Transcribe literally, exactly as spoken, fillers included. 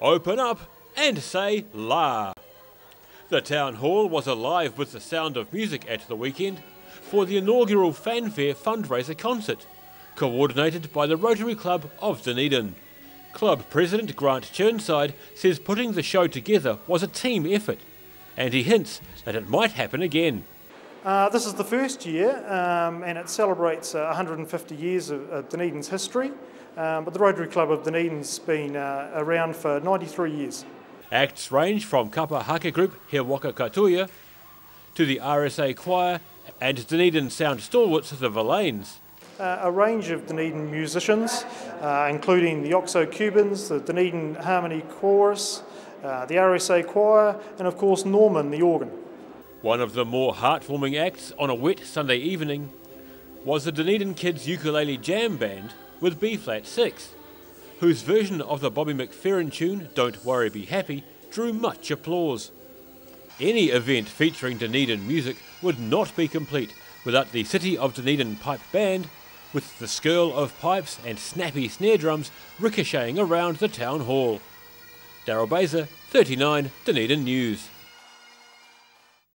open up and say la. The town hall was alive with the sound of music at the weekend for the inaugural Fanfare fundraiser concert, coordinated by the Rotary Club of Dunedin. Club President Grant Churnside says putting the show together was a team effort, and he hints that it might happen again. Uh, this is the first year, um, and it celebrates uh, one hundred fifty years of, of Dunedin's history, um, but the Rotary Club of Dunedin's been uh, around for ninety-three years. Acts range from kapa haka group He Waka Katuia to the R S A Choir and Dunedin sound stalwarts the Valains. Uh, a range of Dunedin musicians, uh, including the Oxo Cubans, the Dunedin Harmony Chorus, uh, the R S A Choir, and of course Norman the organ. One of the more heartwarming acts on a wet Sunday evening was the Dunedin Kids Ukulele Jam Band with B flat six, whose version of the Bobby McFerrin tune, Don't Worry Be Happy, drew much applause. Any event featuring Dunedin music would not be complete without the City of Dunedin Pipe Band, with the skirl of pipes and snappy snare drums ricocheting around the town hall. Daryl Bezer, thirty-nine, Dunedin News.